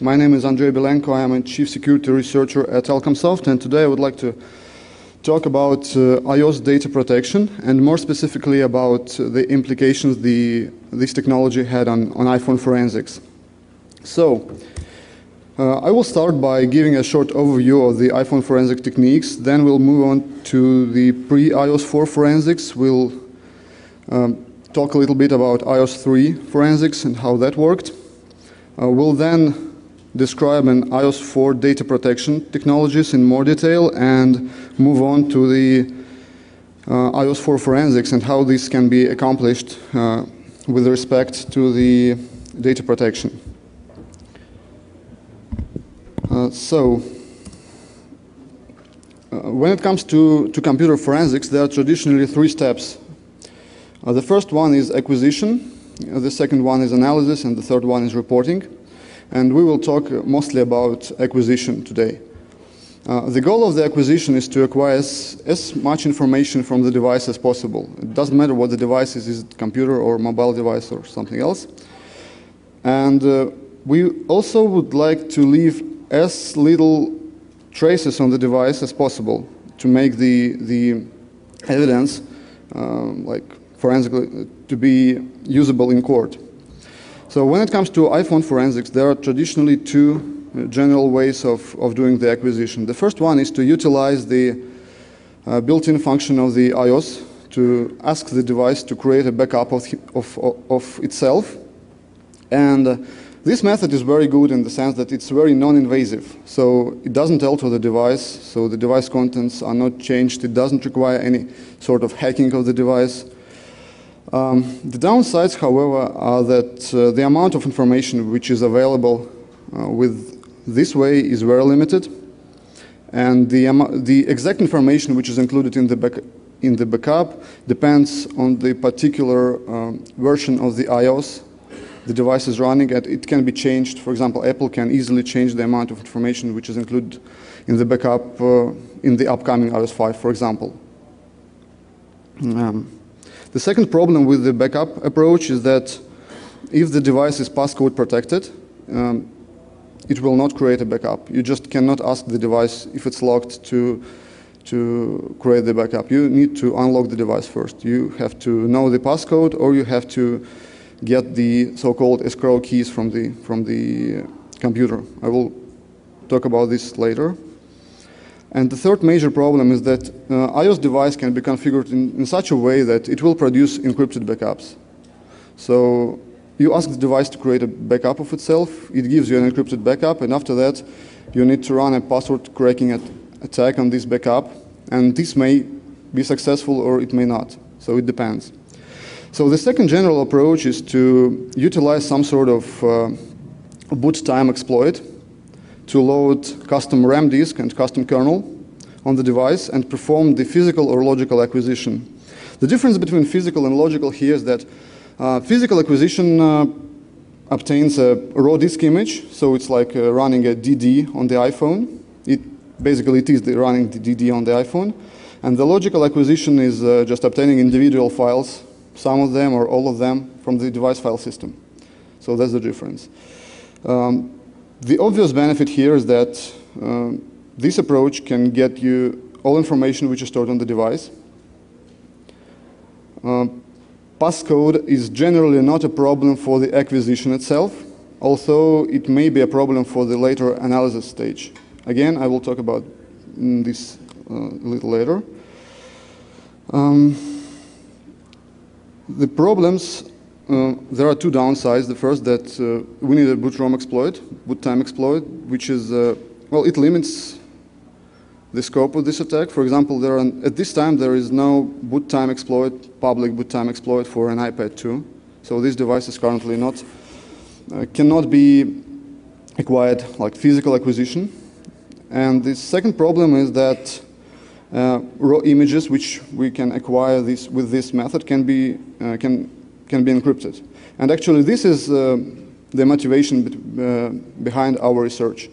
My name is Andrey Belenko. I am a Chief Security Researcher at Alcomsoft, and today I would like to talk about iOS data protection, and more specifically about the implications this technology had on iPhone forensics. So, I will start by giving a short overview of the iPhone forensic techniques, then we'll move on to the pre-iOS 4 forensics, we'll talk a little bit about iOS 3 forensics and how that worked. We'll then describe an iOS 4 data protection technologies in more detail and move on to the iOS 4 forensics and how this can be accomplished with respect to the data protection. So when it comes to computer forensics, there are traditionally three steps. The first one is acquisition, the second one is analysis, and the third one is reporting. And we will talk mostly about acquisition today. The goal of the acquisition is to acquire as much information from the device as possible. It doesn't matter what the device is it a computer or mobile device or something else. And we also would like to leave as little traces on the device as possible to make the evidence like forensically to be usable in court. So when it comes to iPhone forensics, there are traditionally two general ways of doing the acquisition. The first one is to utilize the built-in function of the iOS to ask the device to create a backup of itself. And this method is very good in the sense that it's very non-invasive. So it doesn't alter the device, so the device contents are not changed. It doesn't require any sort of hacking of the device. The downsides, however, are that the amount of information which is available with this way is very limited, and the exact information which is included in the backup depends on the particular version of the iOS the device is running, and it can be changed. For example, Apple can easily change the amount of information which is included in the backup in the upcoming iOS 5, for example. The second problem with the backup approach is that if the device is passcode protected, it will not create a backup. You just cannot ask the device if it's locked to create the backup. You need to unlock the device first. You have to know the passcode, or you have to get the so-called escrow keys from the computer. I will talk about this later. And the third major problem is that iOS device can be configured in such a way that it will produce encrypted backups. So you ask the device to create a backup of itself, it gives you an encrypted backup, and after that you need to run a password cracking attack on this backup, and this may be successful or it may not, so it depends. So the second general approach is to utilize some sort of boot time exploit to load custom RAM disk and custom kernel on the device and perform the physical or logical acquisition. The difference between physical and logical here is that physical acquisition obtains a raw disk image, so it's like running a DD on the iPhone. Basically it is running the DD on the iPhone. And the logical acquisition is just obtaining individual files, some of them or all of them, from the device file system. So that's the difference. The obvious benefit here is that this approach can get you all information which is stored on the device. Passcode is generally not a problem for the acquisition itself, although it may be a problem for the later analysis stage. Again, I will talk about this a little later. The problems. There are two downsides. The first, that we need a boot time exploit, which is, well, it limits the scope of this attack. For example, at this time there is no boot time exploit, public boot time exploit for an iPad 2. So this device is currently cannot be acquired like physical acquisition. And the second problem is that raw images which we can acquire with this method can be encrypted. And actually this is the motivation behind our research,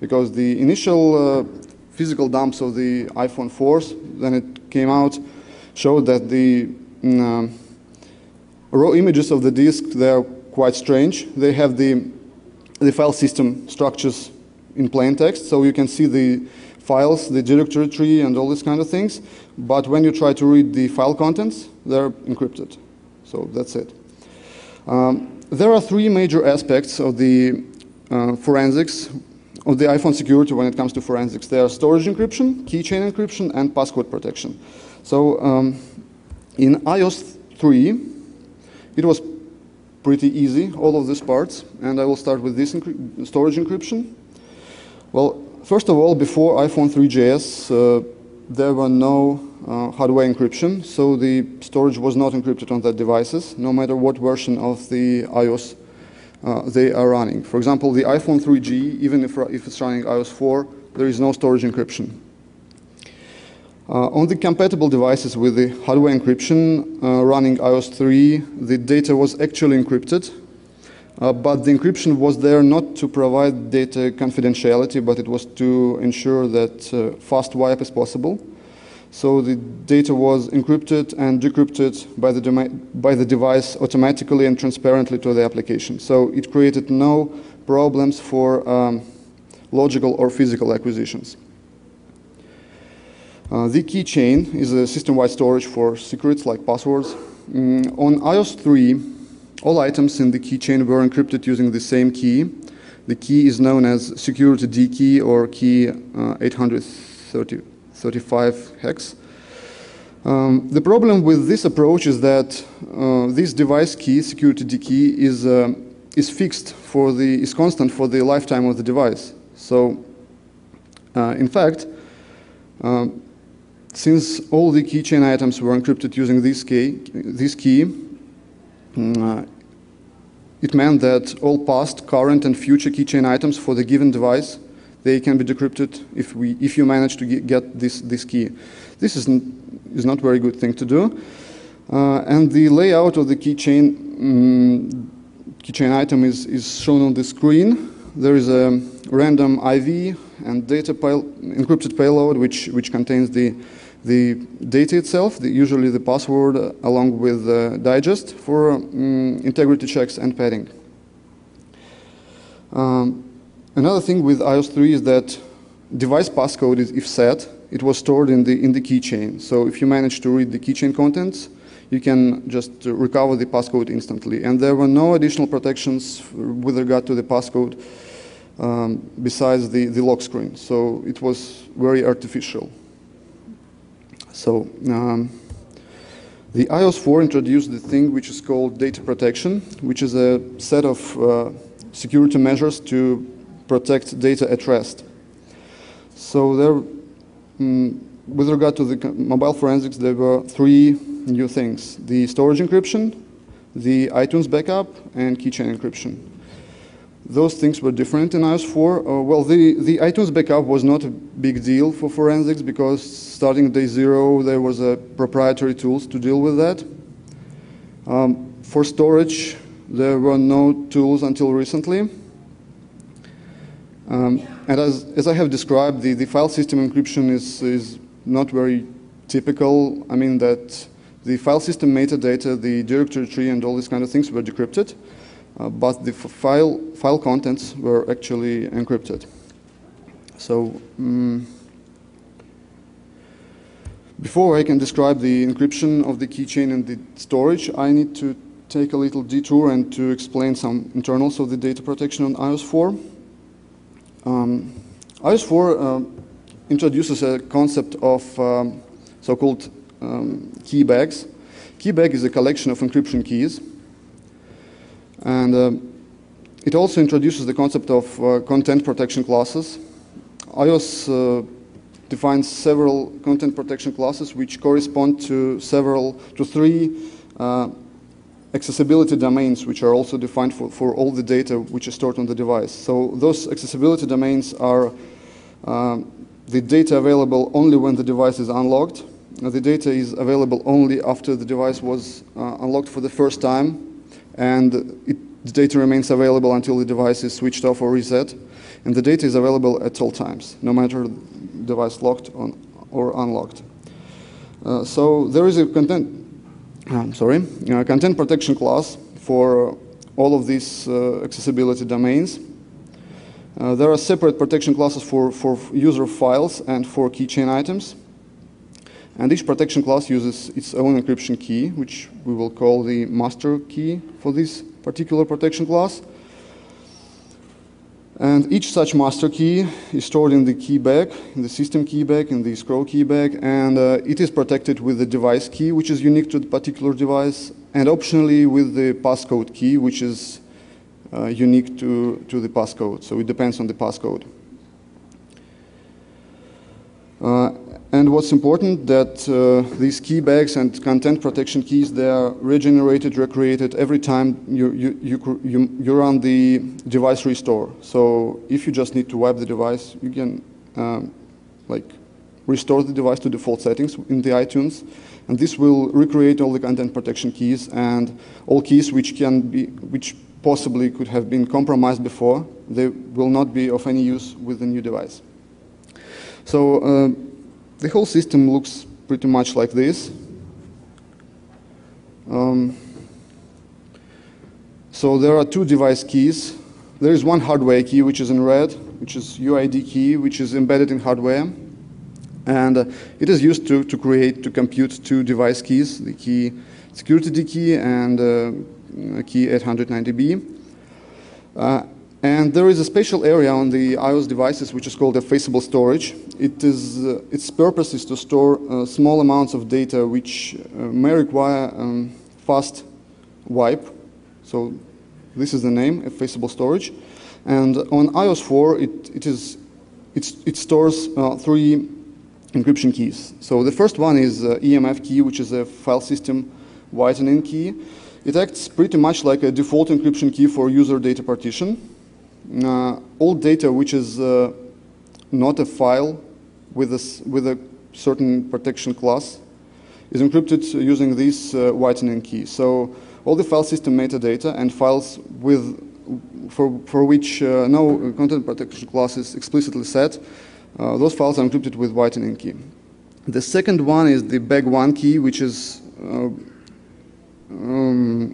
because the initial physical dumps of the iPhone 4s, when it came out, showed that the raw images of the disk, they're quite strange. They have the the file system structures in plain text, so you can see the files, the directory tree, and all these kind of things. But when you try to read the file contents, they're encrypted. So that's it. There are three major aspects of the forensics, of the iPhone security when it comes to forensics. They are storage encryption, keychain encryption, and password protection. So in iOS 3, it was pretty easy, all of these parts. And I will start with this storage encryption. Well, first of all, before iPhone 3GS, there were no hardware encryption, so the storage was not encrypted on the devices, no matter what version of the iOS they are running. For example, the iPhone 3G, even if it's running iOS 4, there is no storage encryption. On the compatible devices with the hardware encryption running iOS 3, the data was actually encrypted. But the encryption was there not to provide data confidentiality, but it was to ensure that fast wipe is possible. So the data was encrypted and decrypted by the device automatically and transparently to the application. So it created no problems for logical or physical acquisitions. The keychain is a system-wide storage for secrets like passwords. On iOS 3, all items in the keychain were encrypted using the same key. The key is known as security D key or key 835 hex. The problem with this approach is that this device key, security D key, is constant for the lifetime of the device. So, in fact, since all the keychain items were encrypted using this key. It meant that all past, current, and future keychain items for the given device, they can be decrypted if you manage to get this key. This is not a very good thing to do. And the layout of the keychain item is shown on the screen. There is a random IV and data encrypted payload which contains the data itself, usually the password, along with the digest for integrity checks and padding. Another thing with iOS 3 is that device passcode is, if set, it was stored in the keychain. So if you manage to read the keychain contents, you can just recover the passcode instantly. And there were no additional protections with regard to the passcode besides the lock screen. So it was very artificial. So, the iOS 4 introduced the thing which is called data protection, which is a set of security measures to protect data at rest. So, with regard to the mobile forensics, there were three new things: the storage encryption, the iTunes backup, and keychain encryption. Those things were different in iOS 4. Well, the iTunes backup was not a big deal for forensics because starting day zero, there was a proprietary tools to deal with that. For storage, there were no tools until recently. And as I have described, the file system encryption is not very typical. I mean that the file system metadata, the directory tree, and all these kind of things were decrypted. But the file contents were actually encrypted. So, before I can describe the encryption of the keychain and the storage, I need to take a little detour and to explain some internals of the data protection on iOS 4. iOS 4 introduces a concept of so-called key bags. Key bag is a collection of encryption keys. And it also introduces the concept of content protection classes. iOS defines several content protection classes which correspond to three accessibility domains which are also defined for all the data which is stored on the device. So those accessibility domains are the data available only when the device is unlocked. The data is available only after the device was unlocked for the first time. And the data remains available until the device is switched off or reset. And the data is available at all times, no matter device locked or unlocked. So there is a content protection class for all of these accessibility domains. There are separate protection classes for user files and for keychain items. And each protection class uses its own encryption key, which we will call the master key for this particular protection class. And each such master key is stored in the key bag, in the system key bag, in the scroll key bag, and it is protected with the device key, which is unique to the particular device, and optionally with the passcode key, which is unique to the passcode. So it depends on the passcode. And what's important that these key bags and content protection keys, they are regenerated, recreated every time you run the device restore. So if you just need to wipe the device, you can restore the device to default settings in the iTunes, and this will recreate all the content protection keys and all keys which possibly could have been compromised before. They will not be of any use with the new device. So the whole system looks pretty much like this. So there are two device keys. There is one hardware key, which is in red, which is UID key, which is embedded in hardware. And it is used to compute two device keys, the key security key and key 890B. And there is a special area on the iOS devices which is called effaceable storage. It is, its purpose is to store small amounts of data which may require fast wipe. So this is the name, effaceable storage. And on iOS 4, it stores three encryption keys. So the first one is EMF key, which is a file system whitening key. It acts pretty much like a default encryption key for user data partition. All data which is not a file with a certain protection class is encrypted using this whitening key. So all the file system metadata and files for which no content protection class is explicitly set, those files are encrypted with whitening key. The second one is the bag1 key, which is an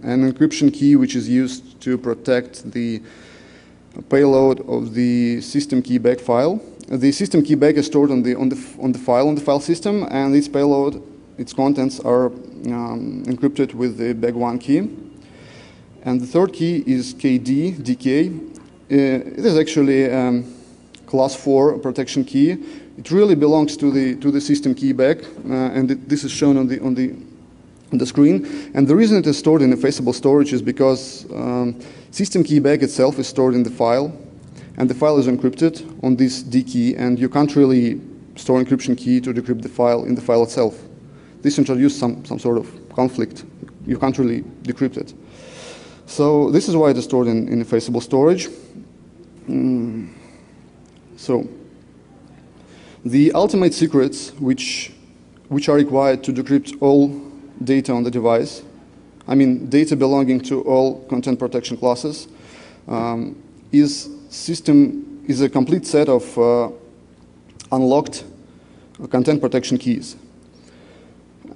encryption key which is used to protect the payload of the system key bag file. The system key bag is stored on the file system, and its payload, its contents are encrypted with the bag1 key. And the third key is KD DK. It is actually class 4 protection key. It really belongs to the system key bag, and this is shown on the screen. And the reason it is stored in effaceable storage is because system key bag itself is stored in the file, and the file is encrypted on this D key, and you can't really store encryption key to decrypt the file in the file itself. This introduces some sort of conflict. You can't really decrypt it. So this is why it is stored in effaceable storage. So the ultimate secrets which are required to decrypt all data on the device, I mean data belonging to all content protection classes, is a complete set of unlocked content protection keys.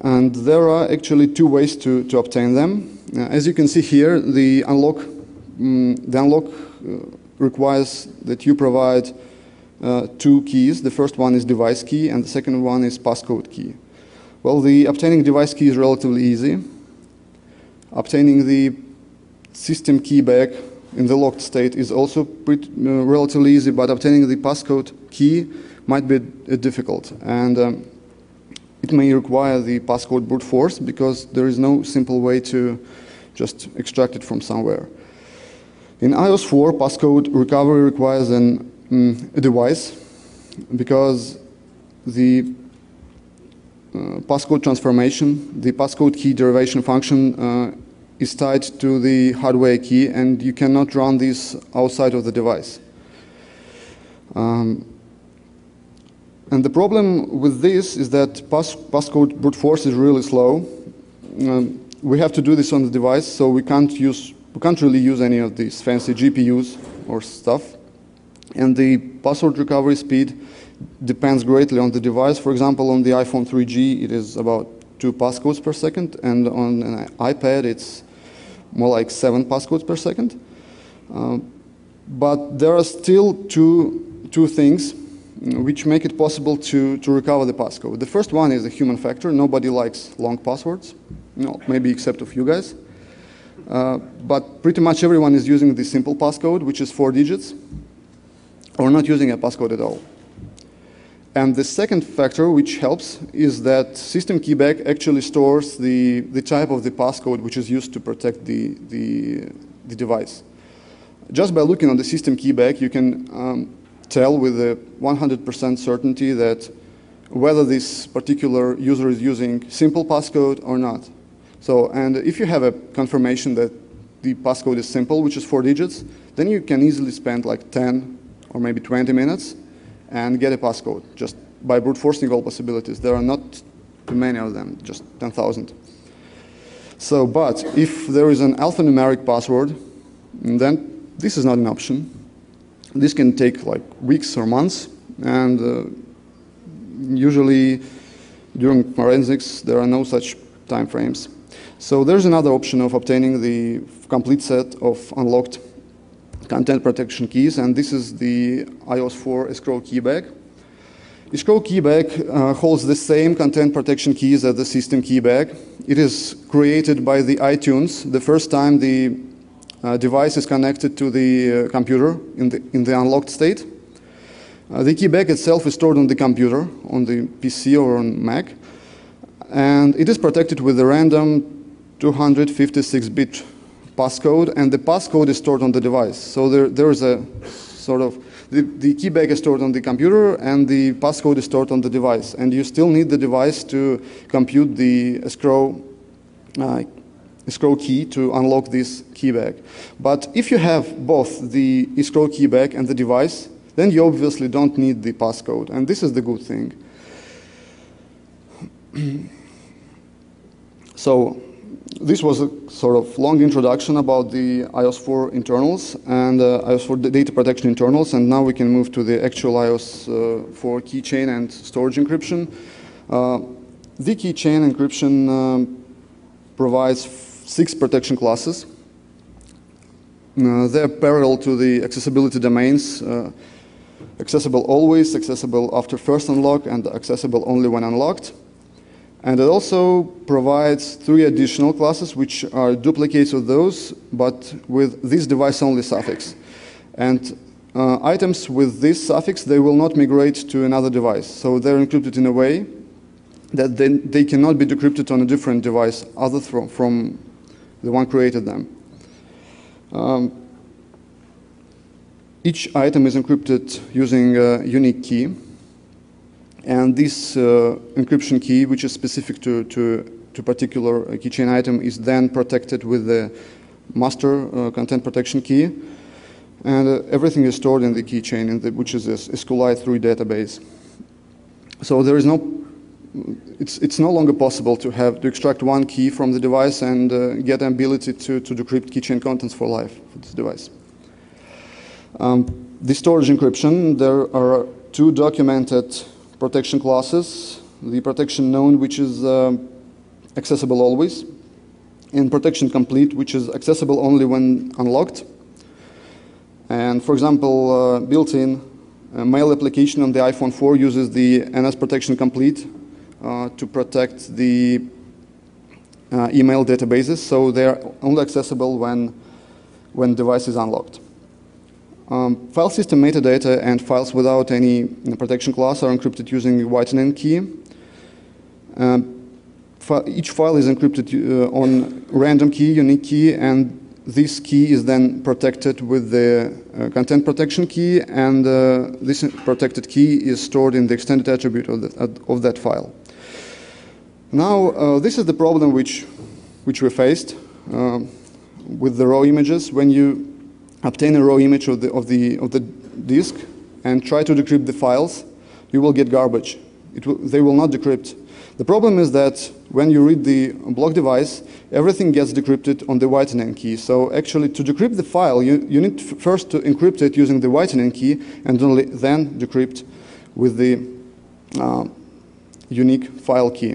And there are actually two ways to obtain them. As you can see here, the unlock requires that you provide two keys. The first one is device key, and the second one is passcode key. Well, the obtaining device key is relatively easy. Obtaining the system key back in the locked state is also relatively easy, but obtaining the passcode key might be difficult. And it may require the passcode brute force, because there is no simple way to just extract it from somewhere. In iOS 4, passcode recovery requires a device, because the passcode transformation, the passcode key derivation function is tied to the hardware key, and you cannot run this outside of the device. And the problem with this is that passcode brute force is really slow. We have to do this on the device, so we can't really use any of these fancy GPUs or stuff. And the password recovery speed depends greatly on the device. For example, on the iPhone 3G, it is about 2 passcodes per second, and on an iPad, it's more like 7 passcodes per second. But there are still two things which make it possible to recover the passcode. The first one is a human factor. Nobody likes long passwords, no, maybe except of you guys. But pretty much everyone is using the simple passcode, which is 4 digits, or not using a passcode at all. And the second factor which helps is that system keyback actually stores the type of the passcode which is used to protect the device. Just by looking on the system keyback, you can tell with a 100% certainty that whether this particular user is using simple passcode or not. So, and if you have a confirmation that the passcode is simple, which is 4 digits, then you can easily spend like 10 or maybe 20 minutes and get a passcode just by brute forcing all possibilities. There are not too many of them, just 10,000. So, but if there is an alphanumeric password, then this is not an option. This can take like weeks or months, and usually during forensics there are no such time frames. So there's another option of obtaining the complete set of unlocked content protection keys, and this is the iOS 4 escrow keyback. Escrow keyback holds the same content protection keys as the system keyback. It is created by the iTunes the first time the device is connected to the computer in the unlocked state. The keyback itself is stored on the computer, on the PC or on Mac, and it is protected with a random 256-bit passcode, and the passcode is stored on the device. So there is a sort of, the keyback is stored on the computer and the passcode is stored on the device, and you still need the device to compute the escrow key to unlock this keyback. But if you have both the escrow keyback and the device, then you obviously don't need the passcode, and this is the good thing. So this was a sort of long introduction about the iOS 4 internals and iOS 4 data protection internals, and now we can move to the actual iOS 4 keychain and storage encryption. The keychain encryption provides 6 protection classes. They're parallel to the accessibility domains, accessible always, accessible after first unlock, and accessible only when unlocked. And it also provides 3 additional classes which are duplicates of those, but with this device only suffix. And items with this suffix, they will not migrate to another device. So they're encrypted in a way that they cannot be decrypted on a different device other from the one created them. Each item is encrypted using a unique key. And this encryption key, which is specific to particular keychain item, is then protected with the master content protection key. And everything is stored in the keychain, which is a SQLite 3 database. So there is it's no longer possible to extract one key from the device and get an ability to decrypt keychain contents for life for this device. The storage encryption, there are 2 documented protection classes, the protection known, which is accessible always, and protection complete, which is accessible only when unlocked. And for example, built-in mail application on the iPhone 4 uses the NS protection complete to protect the email databases, so they are only accessible when device is unlocked. File system metadata and files without any protection class are encrypted using the whitening key. Each file is encrypted on random key, unique key, and this key is then protected with the content protection key, and this protected key is stored in the extended attribute of that file. Now, this is the problem which we faced with the raw images. When you obtain a raw image of the disk and try to decrypt the files, you will get garbage. They will not decrypt. The problem is that when you read the block device, everything gets decrypted on the whitening key. So actually, to decrypt the file, you need first to encrypt it using the whitening key, and only then decrypt with the unique file key.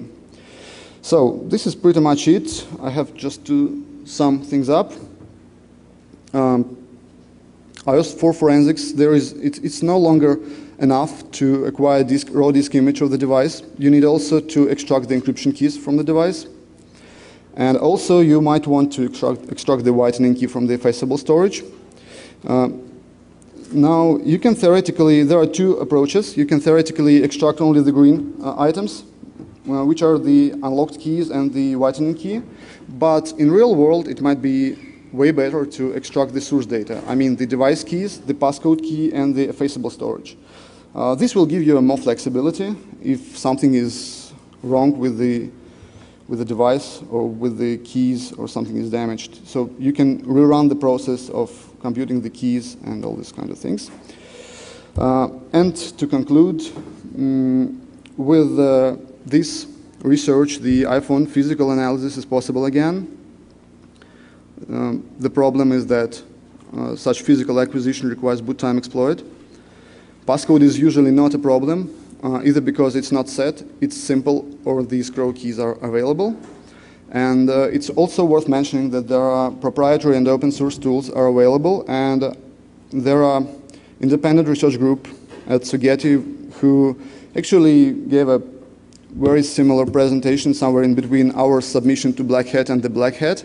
So this is pretty much it. I have just to sum things up. iOS 4 forensics, it's no longer enough to acquire raw disk image of the device. You need also to extract the encryption keys from the device. And also you might want to extract the whitening key from the effaceable storage. Now you can theoretically, there are two approaches. You can theoretically extract only the green items, which are the unlocked keys and the whitening key. But in real world, it might be way better to extract the source data. I mean the device keys, the passcode key, and the effaceable storage. This will give you more flexibility if something is wrong with the device or with the keys or something is damaged. So you can rerun the process of computing the keys and all these kind of things. And to conclude, with this research, the iPhone physical analysis is possible again. The problem is that such physical acquisition requires boot time exploit. Passcode is usually not a problem, either because it's not set, it's simple, or the escrow keys are available. And it's also worth mentioning that there are proprietary and open source tools are available, and there are independent research group at Sugeti who actually gave a very similar presentation somewhere in between our submission to Black Hat and the Black Hat.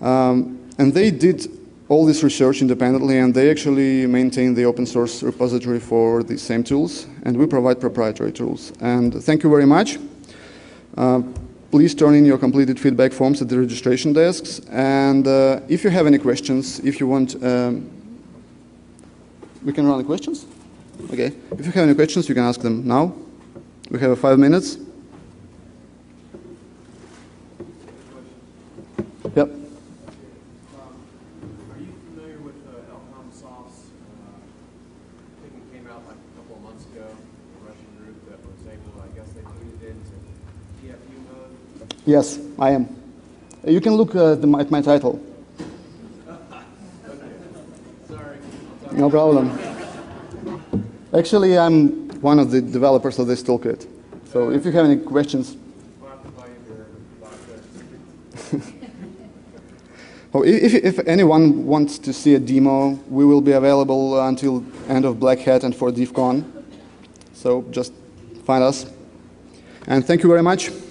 And they did all this research independently, and they actually maintain the open source repository for the same tools, and we provide proprietary tools. And thank you very much. Please turn in your completed feedback forms at the registration desks, and if you have any questions, if you want, we can run the questions? Okay. If you have any questions, you can ask them now. We have 5 minutes. Yep. Yes, I am. You can look at my title. Sorry. No problem. Actually, I'm one of the developers of this toolkit. So if you have any questions. Oh, if anyone wants to see a demo, we will be available until end of Black Hat and for Def Con. So just find us. And thank you very much.